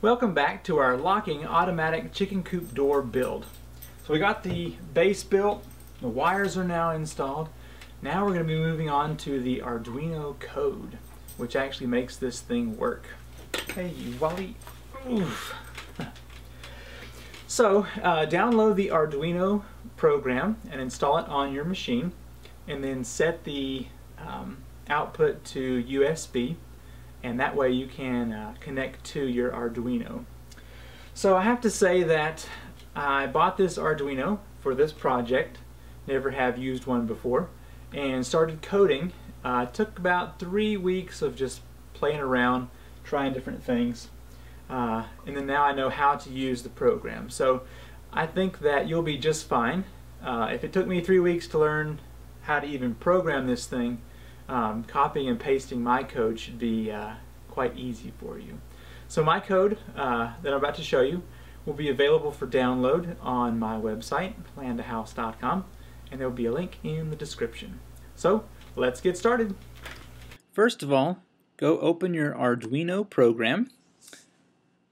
Welcome back to our locking automatic chicken coop door build. So we got the base built, the wires are now installed. Now we're going to be moving on to the Arduino code, which actually makes this thing work. Hey, you Wally. Oof. So download the Arduino program and install it on your machine, and then set the output to USB. And that way you can connect to your Arduino. So I have to say that I bought this Arduino for this project, never have used one before, and started coding. Took about 3 weeks of just playing around, trying different things, and then now I know how to use the program. So I think that you'll be just fine. If it took me 3 weeks to learn how to even program this thing, copying and pasting my code should be quite easy for you. So my code that I'm about to show you will be available for download on my website, landtohouse.com, and there will be a link in the description. So let's get started. First of all, go open your Arduino program.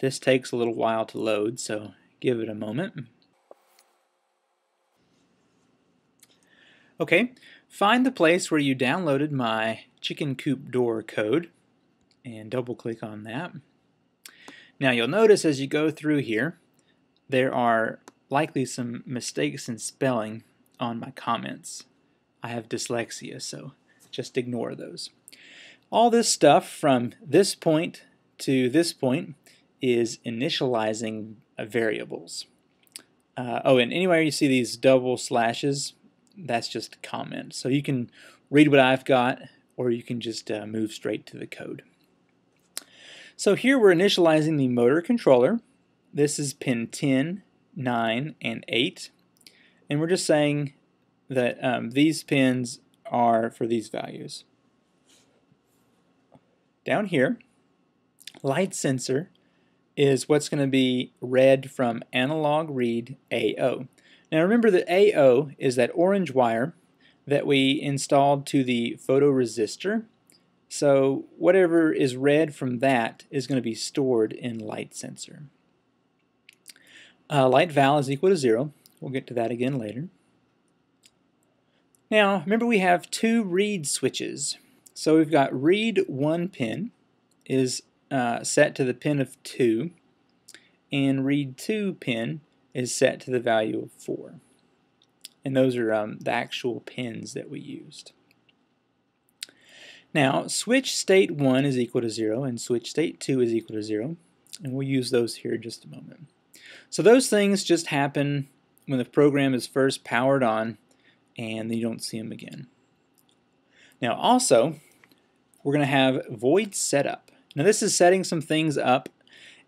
This takes a little while to load, so give it a moment. Okay, find the place where you downloaded my chicken coop door code and double click on that. Now you'll notice as you go through here, there are likely some mistakes in spelling on my comments. I have dyslexia, so just ignore those. All this stuff from this point to this point is initializing variables. Oh, and anywhere you see these double slashes, that's just a comment. So you can read what I've got, or you can just move straight to the code. So here we're initializing the motor controller. This is pin 10, 9, and 8. And we're just saying that these pins are for these values. Down here, light sensor is what's going to be read from analog read AO. Now remember that AO is that orange wire that we installed to the photoresistor. So whatever is read from that is going to be stored in light sensor. Light val is equal to 0. We'll get to that again later. Now remember we have two read switches. So we've got read 1 pin is set to the pin of 2, and read 2 pin is set to the value of 4. And those are the actual pins that we used. Now switch state 1 is equal to 0 and switch state 2 is equal to 0, and we'll use those here in just a moment. So those things just happen when the program is first powered on, and then you don't see them again. Now also we're going to have void setup. Now this is setting some things up,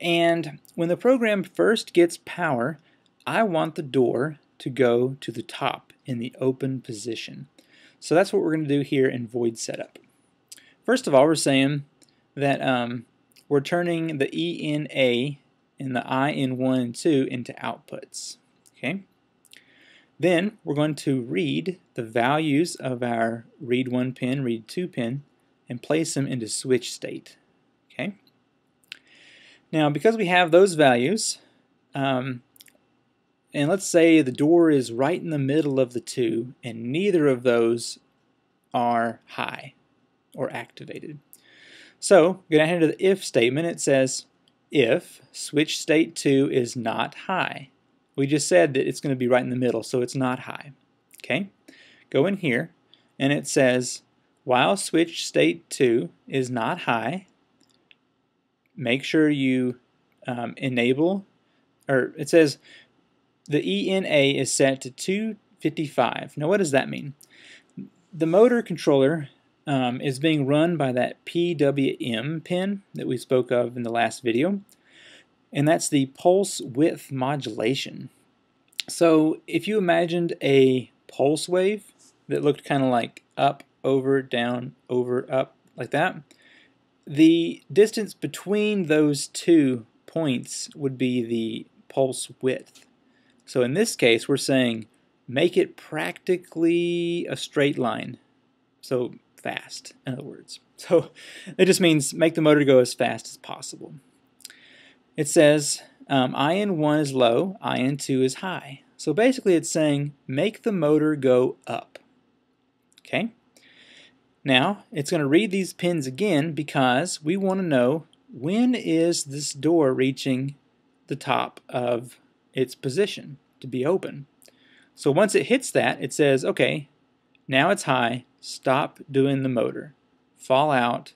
and when the program first gets power, I want the door to go to the top in the open position. So that's what we're going to do here in void setup. First of all, we're saying that we're turning the ENA and the IN1 and 2 into outputs. Okay. Then we're going to read the values of our read 1 pin, read 2 pin, and place them into switch state. Okay. Now because we have those values, and let's say the door is right in the middle of the two and neither of those are high or activated. So go down here to the if statement. It says if switch state 2 is not high. We just said that it's going to be right in the middle, so it's not high. Okay, go in here and it says while switch state 2 is not high, make sure you enable, or it says the ENA is set to 255. Now what does that mean? The motor controller is being run by that PWM pin that we spoke of in the last video, and that's the pulse width modulation. So if you imagined a pulse wave that looked kind of like up, over, down, over, up, like that, the distance between those two points would be the pulse width. So in this case we're saying make it practically a straight line, so fast, in other words. So it just means make the motor go as fast as possible. it says IN1 is low, IN2 is high. So basically it's saying make the motor go up. Okay. Now it's going to read these pins again because we want to know when is this door reaching the top of its position to be open. So once it hits that, it says, okay, now it's high, stop doing the motor. Fall out,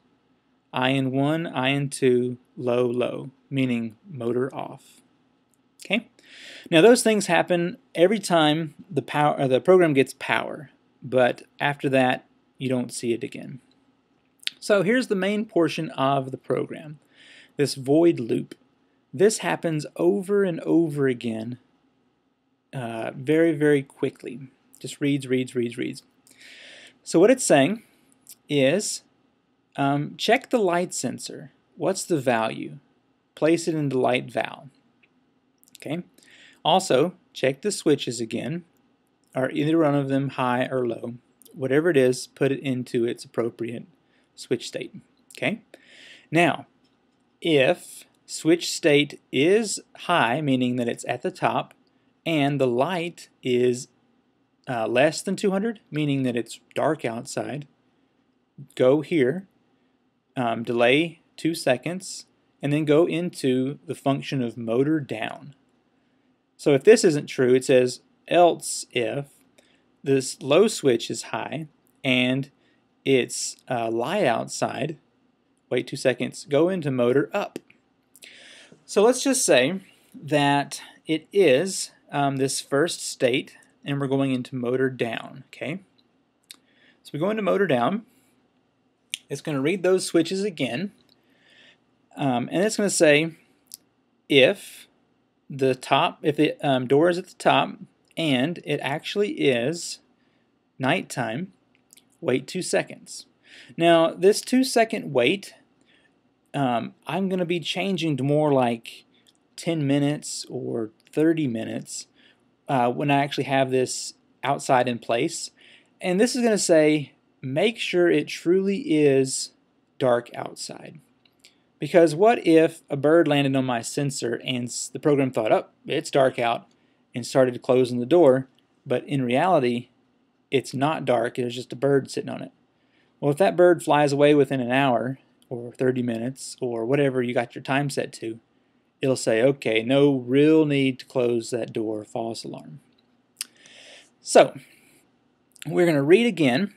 IN1, IN2, low, low, meaning motor off. Okay? Now those things happen every time the power or the program gets power, but after that you don't see it again. So here's the main portion of the program, this void loop. This happens over and over again very, very quickly. Just reads, reads, reads, reads. So what it's saying is check the light sensor. What's the value? Place it in the light valve. Okay. Also, check the switches again. Are either one of them high or low? Whatever it is, put it into its appropriate switch state. Okay. Now, if switch state is high, meaning that it's at the top, and the light is less than 200, meaning that it's dark outside, go here, delay 2 seconds, and then go into the function of motor down. So if this isn't true, it says else if this low switch is high and it's light outside, wait 2 seconds, go into motor up. So let's just say that it is this first state and we're going into motor down, okay? So we go into motor down, it's going to read those switches again, and it's going to say if the top, if the door is at the top and it actually is nighttime, wait 2 seconds. Now this 2 second wait, I'm going to be changing to more like 10 minutes or 30 minutes when I actually have this outside in place, and this is going to say make sure it truly is dark outside. Because what if a bird landed on my sensor and the program thought, oh, it's dark out, and started closing the door, but in reality, it's not dark, it's just a bird sitting on it. Well, if that bird flies away within an hour, or 30 minutes, or whatever you got your time set to, it'll say, okay, no real need to close that door, false alarm. So, we're going to read again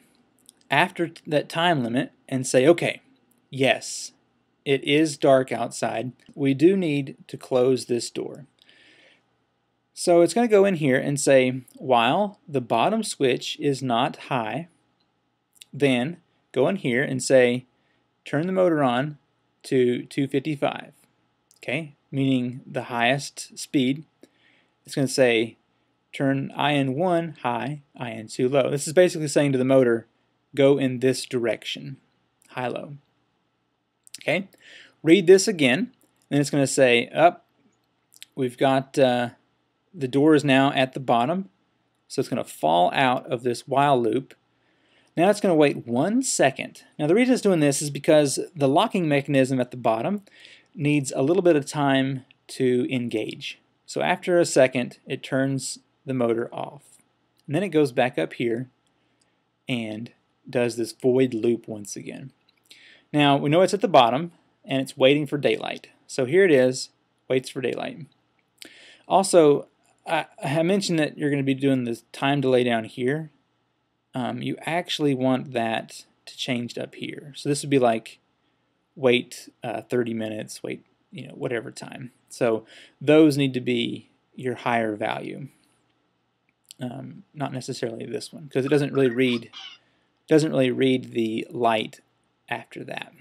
after that time limit and say, okay, yes, it is dark outside. We do need to close this door. So it's going to go in here and say, while the bottom switch is not high, then go in here and say, turn the motor on to 255, okay, meaning the highest speed. It's going to say, turn IN1 high, IN2 low. This is basically saying to the motor, go in this direction, high-low. Okay, read this again, and it's going to say up. We've got the door is now at the bottom, so it's going to fall out of this while loop. Now it's going to wait 1 second. Now the reason it's doing this is because the locking mechanism at the bottom needs a little bit of time to engage. So after a second, it turns the motor off. And then it goes back up here and does this void loop once again. Now we know it's at the bottom and it's waiting for daylight. So here it is, waits for daylight. Also, I mentioned that you're going to be doing this time delay down here. You actually want that to change up here. So this would be like wait 30 minutes, wait, you know, whatever time. So those need to be your higher value. Not necessarily this one, because it doesn't really read the light after that.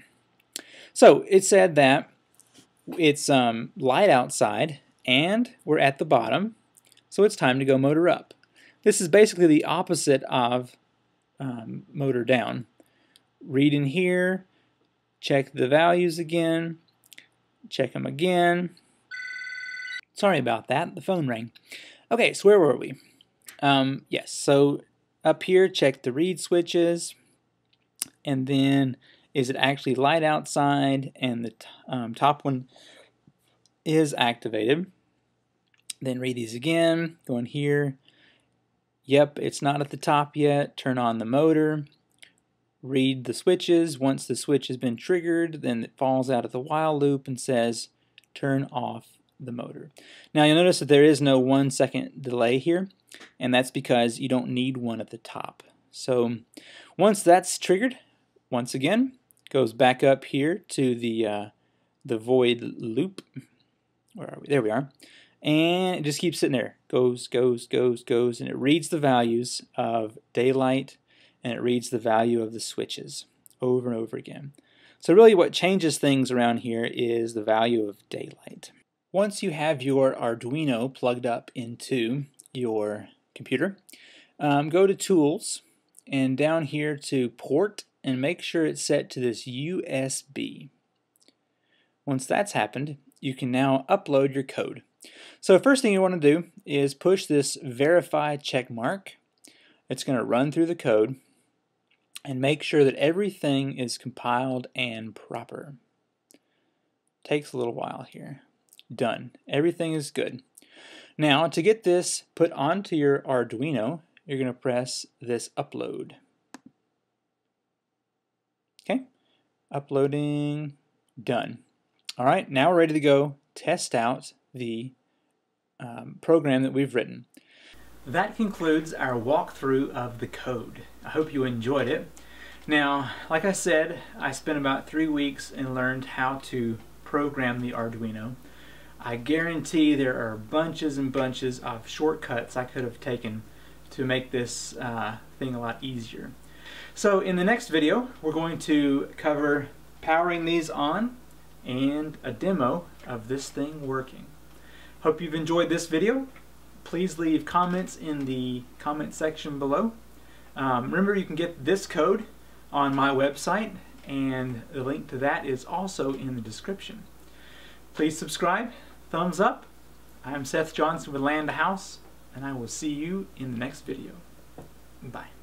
So it said that it's light outside and we're at the bottom, so it's time to go motor up. This is basically the opposite of motor down. Read in here, check the values again, check them again. Sorry about that, the phone rang. Okay, so where were we? Yes, so up here, check the read switches, and then is it actually light outside, and the top one is activated. Then read these again, go in here. Yep, it's not at the top yet. Turn on the motor. Read the switches. Once the switch has been triggered, then it falls out of the while loop and says turn off the motor. Now you'll notice that there is no 1 second delay here, and that's because you don't need one at the top. So once that's triggered, once again, goes back up here to the void loop. Where are we? There we are. And it just keeps sitting there. Goes, goes, goes, goes, and it reads the values of daylight, and it reads the value of the switches over and over again. So really what changes things around here is the value of daylight. Once you have your Arduino plugged up into your computer, go to Tools, and down here to Port, and make sure it's set to this USB. Once that's happened, you can now upload your code. So first thing you want to do is push this verify check mark. It's going to run through the code and make sure that everything is compiled and proper. Takes a little while here. Done. Everything is good. Now to get this put onto your Arduino, you're going to press this upload. Okay, uploading, done. All right, now we're ready to go test out the program that we've written. That concludes our walkthrough of the code. I hope you enjoyed it. Now, like I said, I spent about 3 weeks and learned how to program the Arduino. I guarantee there are bunches and bunches of shortcuts I could have taken to make this thing a lot easier. So in the next video, we're going to cover powering these on and a demo of this thing working. Hope you've enjoyed this video. Please leave comments in the comment section below. Remember, you can get this code on my website, and the link to that is also in the description. Please subscribe, thumbs up. I'm Seth Johnson with Land to House, and I will see you in the next video. Bye.